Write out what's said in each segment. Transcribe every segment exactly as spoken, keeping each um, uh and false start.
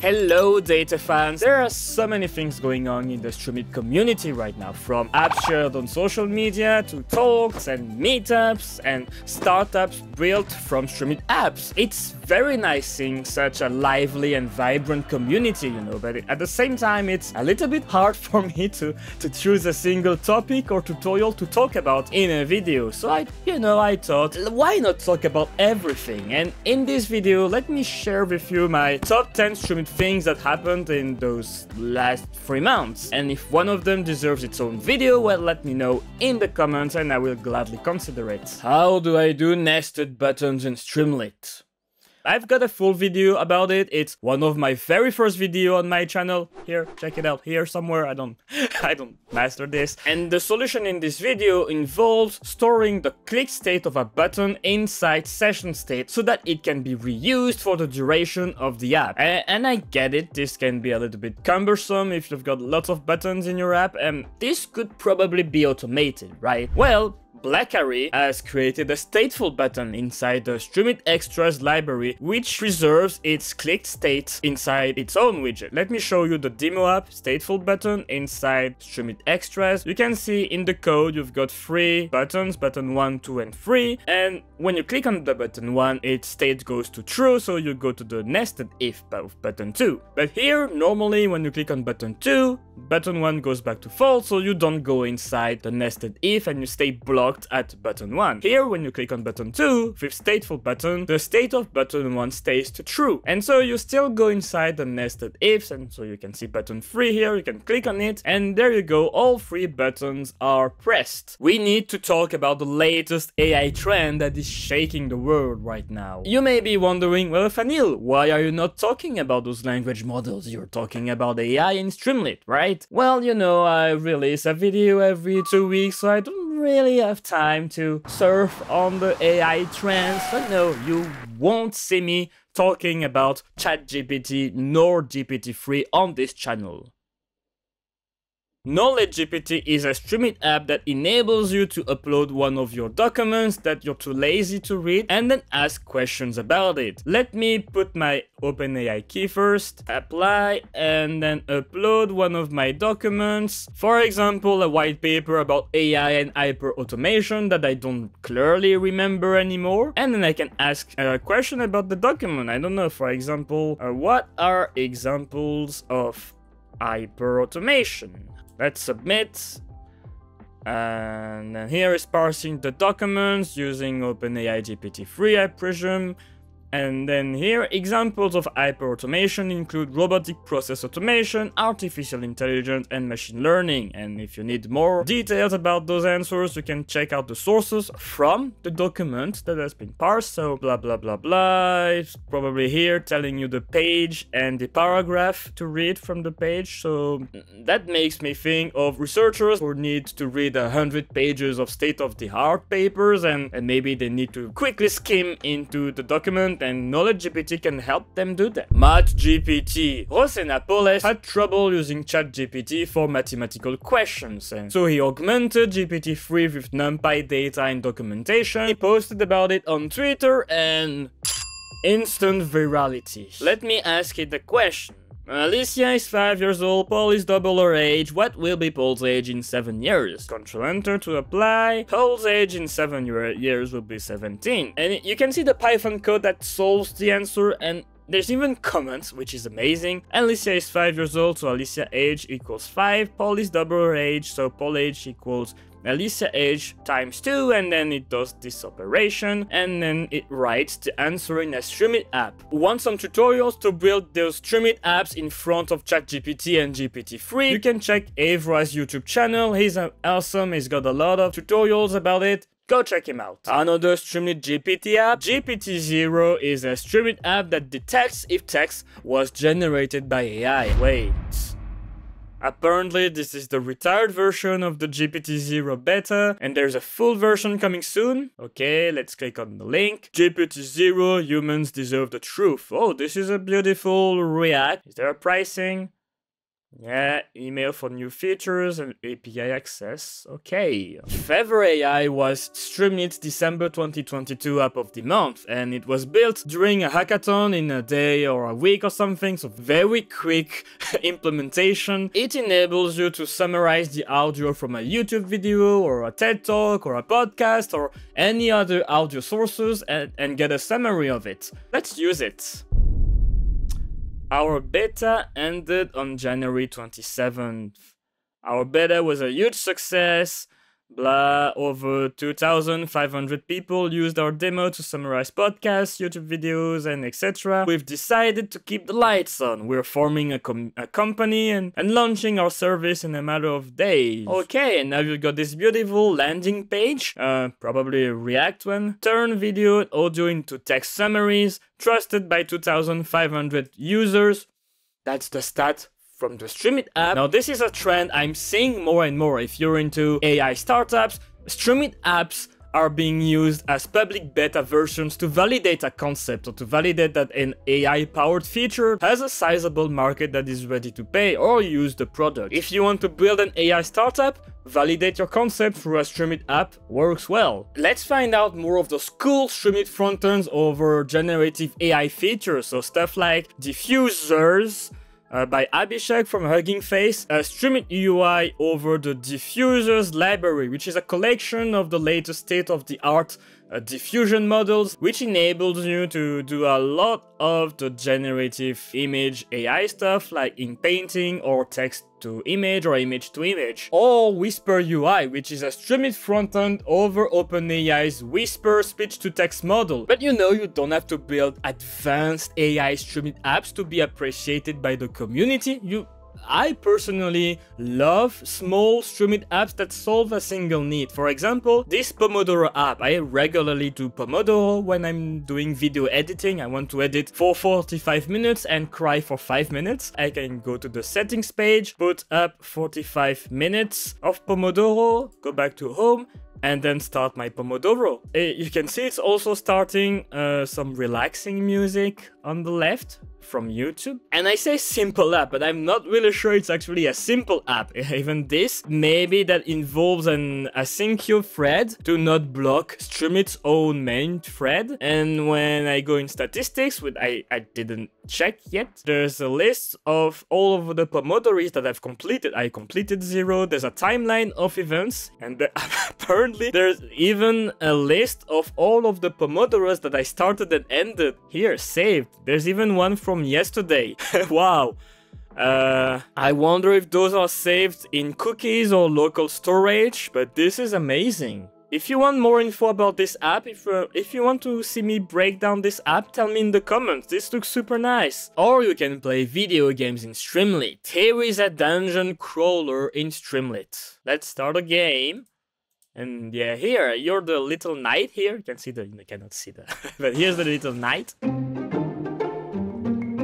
Hello data fans! There are so many things going on in the Streamlit community right now, from apps shared on social media to talks and meetups and startups built from Streamlit apps. It's very nice seeing such a lively and vibrant community, you know, but at the same time it's a little bit hard for me to, to choose a single topic or tutorial to talk about in a video. So I, you know, I thought, why not talk about everything? And in this video, let me share with you my top ten Streamlit things that happened in those last three months. And if one of them deserves its own video, well, let me know in the comments and I will gladly consider it. How do I do nested buttons in Streamlit? I've got a full video about it. It's one of my very first video on my channel. Here, check it out. Here somewhere. I don't I don't master this. And the solution in this video involves storing the click state of a button inside session state so that it can be reused for the duration of the app. And, and I get it. This can be a little bit cumbersome if you've got lots of buttons in your app, and this could probably be automated, right? Well, Blackary has created a stateful button inside the Streamlit Extras library, which preserves its clicked state inside its own widget. Let me show you the demo app stateful button inside Streamlit Extras. You can see in the code you've got three buttons, button one, two and three, and when you click on the button one, its state goes to true, so you go to the nested if of button two. But here, normally when you click on button two, button one goes back to false, so you don't go inside the nested if and you stay blocked at button one. Here, when you click on button two, with stateful button, the state of button one stays to true. And so you still go inside the nested ifs, and so you can see button three here, you can click on it, and there you go, all three buttons are pressed. We need to talk about the latest A I trend that is shaking the world right now. You may be wondering, well, Fanil, why are you not talking about those language models? You're talking about A I in Streamlit, right? Well, you know, I release a video every two weeks, so I don't really have time to surf on the A I trends, but no, you won't see me talking about ChatGPT nor G P T three on this channel. KnowledgeGPT is a Streamlit app that enables you to upload one of your documents that you're too lazy to read and then ask questions about it. Let me put my OpenAI key first, apply, and then upload one of my documents. For example, a white paper about A I and hyper-automation that I don't clearly remember anymore. And then I can ask a question about the document. I don't know, for example, uh, what are examples of hyper-automation? Let's submit, and then here is parsing the documents using OpenAI G P T three, I presume. And then here, examples of hyper-automation include robotic process automation, artificial intelligence, and machine learning. And if you need more details about those answers, you can check out the sources from the document that has been parsed. So blah, blah, blah, blah. It's probably here telling you the page and the paragraph to read from the page. So that makes me think of researchers who need to read one hundred pages of state-of-the-art papers, and, and maybe they need to quickly skim into the document, and KnowledgeGPT can help them do that. Math G P T. Rossinapolis had trouble using ChatGPT for mathematical questions, and so he augmented G P T three with NumPy data and documentation. He posted about it on Twitter and instant virality. Let me ask it a question. Alicia is five years old, Paul is double her age, what will be Paul's age in seven years? Control enter to apply, Paul's age in seven years will be seventeen. And you can see the Python code that solves the answer, and there's even comments, which is amazing. Alicia is five years old, so Alicia age equals five, Paul is double her age, so Paul age equals Alicia age times two, and then it does this operation, and then it writes the answer in a Streamlit app. Want some tutorials to build those Streamlit apps in front of ChatGPT and G P T three? You can check Avra's YouTube channel. He's awesome, he's got a lot of tutorials about it. Go check him out. Another Streamlit G P T app, G P T Zero, is a Streamlit app that detects if text was generated by A I. Wait. Apparently, this is the retired version of the G P T Zero beta, and there's a full version coming soon. Okay, let's click on the link. G P T Zero, humans deserve the truth. Oh, this is a beautiful React. Is there a pricing? Yeah, email for new features and A P I access. Okay. Feather A I was Streamlit's December twenty twenty-two app of the month, and it was built during a hackathon in a day or a week or something, so very quick implementation. It enables you to summarize the audio from a YouTube video or a TED Talk or a podcast or any other audio sources and, and get a summary of it. Let's use it. Our beta ended on January twenty-seventh. Our beta was a huge success. Blah, over two thousand five hundred people used our demo to summarize podcasts, YouTube videos, and et cetera. We've decided to keep the lights on. We're forming a, com a company and, and launching our service in a matter of days. Okay, and now you've got this beautiful landing page, uh, probably a React one. Turn video and audio into text summaries, trusted by two thousand five hundred users. That's the stat from the Streamlit app. Now this is a trend I'm seeing more and more. If you're into A I startups, Streamlit apps are being used as public beta versions to validate a concept or to validate that an A I-powered feature has a sizable market that is ready to pay or use the product. If you want to build an A I startup, validate your concept through a Streamlit app works well. Let's find out more of those cool Streamlit frontends over generative A I features, so stuff like diffusers, Uh, by Abhishek from Hugging Face, a Streamlit U I over the Diffusers library, which is a collection of the latest state-of-the-art uh, diffusion models, which enables you to do a lot of the generative image A I stuff, like in painting or text to image or image to image. Or Whisper U I, which is a Streamlit frontend over OpenAI's Whisper speech-to-text model. But you know, you don't have to build advanced A I Streamlit apps to be appreciated by the community. You, I personally love small Streamlit apps that solve a single need. For example, this Pomodoro app. I regularly do Pomodoro when I'm doing video editing. I want to edit for forty-five minutes and cry for five minutes. I can go to the settings page, put up forty-five minutes of Pomodoro, go back to home, and then start my Pomodoro. You can see it's also starting uh, some relaxing music on the left from YouTube. And I say simple app, but I'm not really sure it's actually a simple app. Even this, maybe that involves an asyncio thread to not block Streamlit's own main thread. And when I go in statistics, which I, I didn't check yet, there's a list of all of the Pomodoris that I've completed. I completed zero. There's a timeline of events, and the apparently there's even a list of all of the Pomodoros that I started and ended. Here, saved. There's even one from yesterday. Wow. Uh, I wonder if those are saved in cookies or local storage, but this is amazing. If you want more info about this app, if, uh, if you want to see me break down this app, tell me in the comments. This looks super nice. Or you can play video games in Streamlit. Here is a dungeon crawler in Streamlit. Let's start a game. And yeah, here, you're the little knight here. You can see the, you cannot see that, but here's the little knight.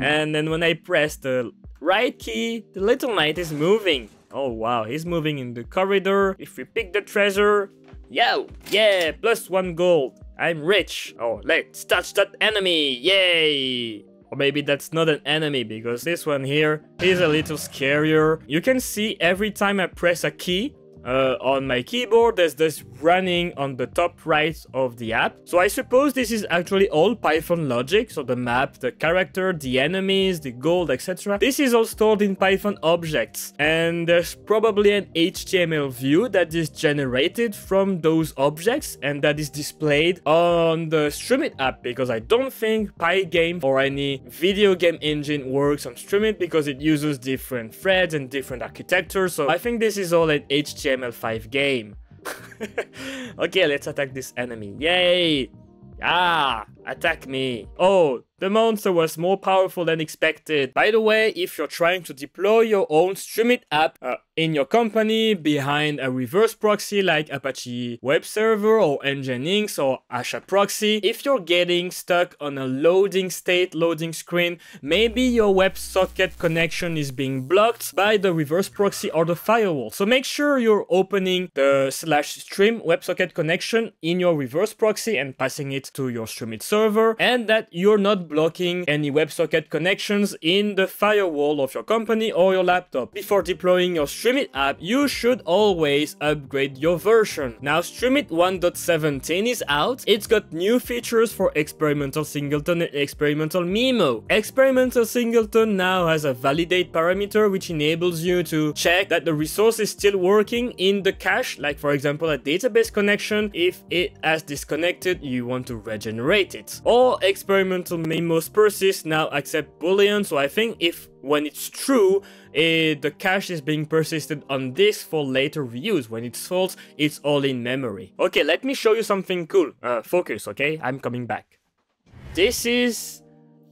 And then when I press the right key, the little knight is moving. Oh wow, he's moving in the corridor. If we pick the treasure, yo, yeah, plus one gold. I'm rich. Oh, let's touch that enemy, yay. Or maybe that's not an enemy, because this one here is a little scarier. You can see every time I press a key, Uh, on my keyboard, there's this running on the top right of the app. So I suppose this is actually all Python logic. So the map, the character, the enemies, the gold, et cetera. This is all stored in Python objects. And there's probably an H T M L view that is generated from those objects and that is displayed on the Streamlit app, because I don't think Pygame or any video game engine works on Streamlit because it uses different threads and different architectures. So I think this is all an H T M L H T M L five game. Okay, let's attack this enemy. Yay! Ah, attack me. Oh, the monster was more powerful than expected. By the way, if you're trying to deploy your own Streamlit app uh, in your company behind a reverse proxy like Apache Web Server or Nginx or Asha Proxy, if you're getting stuck on a loading state, loading screen, maybe your WebSocket connection is being blocked by the reverse proxy or the firewall. So make sure you're opening the slash stream WebSocket connection in your reverse proxy and passing it to your Streamlit server. server, and that you're not blocking any WebSocket connections in the firewall of your company or your laptop. Before deploying your Streamlit app, you should always upgrade your version. Now Streamlit one point seventeen is out. It's got new features for experimental singleton and experimental MIMO. Experimental singleton now has a validate parameter which enables you to check that the resource is still working in the cache, like for example a database connection. If it has disconnected, you want to regenerate it. All experimental MIMOs persist now accept Boolean, so I think if when it's true, eh, the cache is being persisted on disk for later reuse. When it's false, it's all in memory. Okay, let me show you something cool. Uh, focus, okay? I'm coming back. This is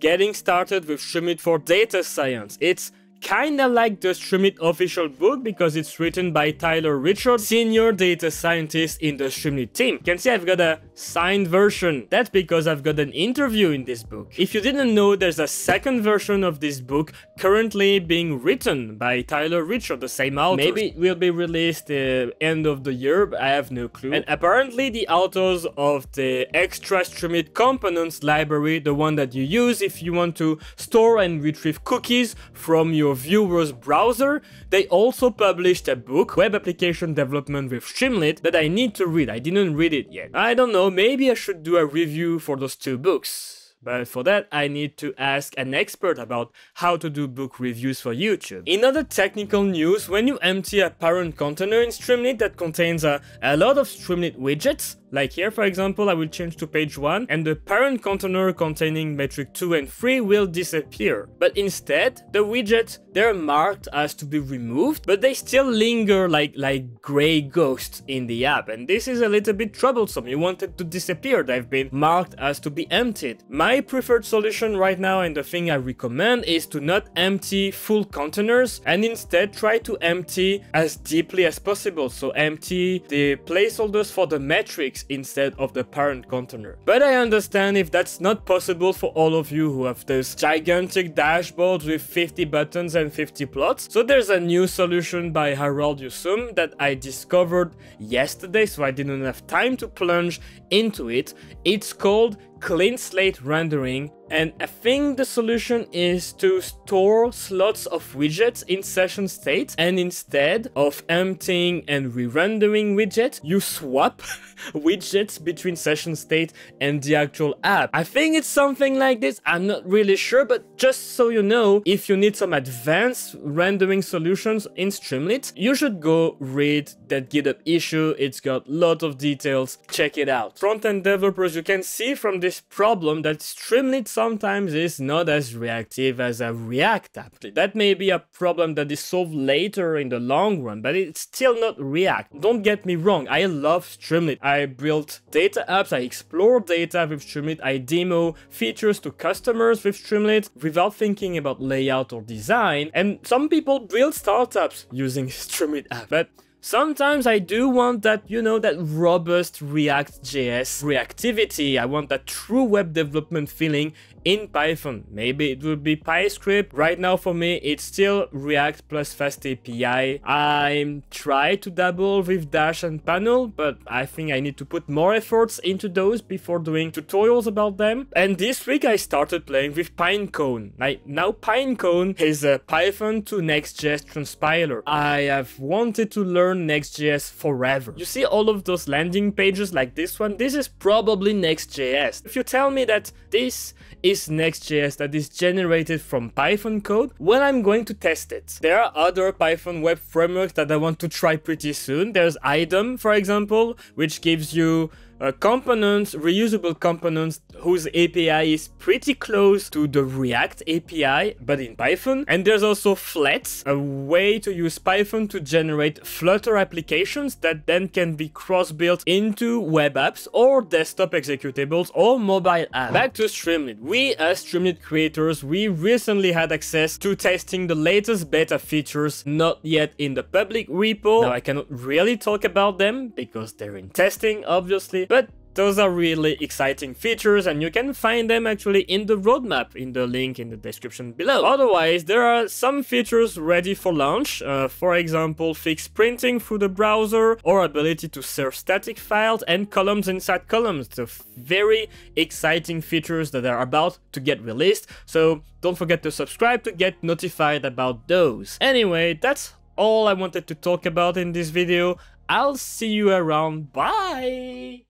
getting started with Streamlit for data science. It's kinda like the Streamlit official book because it's written by Tyler Richards, senior data scientist in the Streamlit team. You can see I've got a signed version. That's because I've got an interview in this book. If you didn't know, there's a second version of this book currently being written by Tyler Richards, the same author. Maybe it will be released uh, end of the year, but I have no clue. And apparently the authors of the extra Streamlit components library, the one that you use if you want to store and retrieve cookies from your viewers' browser, they also published a book, Web Application Development with Streamlit, that I need to read. I didn't read it yet. I don't know, maybe I should do a review for those two books. But for that, I need to ask an expert about how to do book reviews for YouTube. In other technical news, when you empty a parent container in Streamlit that contains a, a lot of Streamlit widgets, like here for example, I will change to page one, and the parent container containing metric two and three will disappear. But instead, the widgets, they're marked as to be removed, but they still linger like, like grey ghosts in the app, and this is a little bit troublesome. You want it to disappear, they've been marked as to be emptied. My My preferred solution right now, and the thing I recommend, is to not empty full containers and instead try to empty as deeply as possible. So empty the placeholders for the metrics instead of the parent container. But I understand if that's not possible for all of you who have this gigantic dashboard with fifty buttons and fifty plots. So there's a new solution by Harold Yousum that I discovered yesterday, so I didn't have time to plunge into it. It's called Clean Slate Rendering, and I think the solution is to store slots of widgets in session state, and instead of emptying and re-rendering widgets, you swap widgets between session state and the actual app. I think it's something like this, I'm not really sure, but just so you know, if you need some advanced rendering solutions in Streamlit, you should go read that GitHub issue. It's got a lot of details, check it out. Front-end developers, you can see from this problem that Streamlit sometimes is not as reactive as a React app. That may be a problem that is solved later in the long run, but it's still not React. Don't get me wrong, I love Streamlit. I built data apps, I explore data with Streamlit, I demo features to customers with Streamlit without thinking about layout or design, and some people build startups using Streamlit app. But sometimes I do want that, you know, that robust React J S reactivity. I want that true web development feeling in Python. Maybe it would be PyScript. Right now for me, it's still React plus FastAPI. I try to dabble with Dash and Panel, but I think I need to put more efforts into those before doing tutorials about them. And this week I started playing with Pynecone. I, now Pynecone is a Python to Next.js transpiler. I have wanted to learn Next.js forever. You see all of those landing pages like this one? This is probably Next.js. If you tell me that this is Next.js that is generated from Python code, well, I'm going to test it. There are other Python web frameworks that I want to try pretty soon. There's I D O M, for example, which gives you Uh, components, reusable components whose A P I is pretty close to the React A P I, but in Python. And there's also Flet, a way to use Python to generate Flutter applications that then can be cross-built into web apps or desktop executables or mobile apps. Back to Streamlit. We as Streamlit creators, we recently had access to testing the latest beta features not yet in the public repo. Now I cannot really talk about them because they're in testing, obviously. But Those are really exciting features, and you can find them actually in the roadmap in the link in the description below. Otherwise, there are some features ready for launch, uh, for example, fixed printing through the browser or ability to serve static files and columns inside columns. The very exciting features that are about to get released, so don't forget to subscribe to get notified about those. Anyway, that's all I wanted to talk about in this video. I'll see you around. Bye!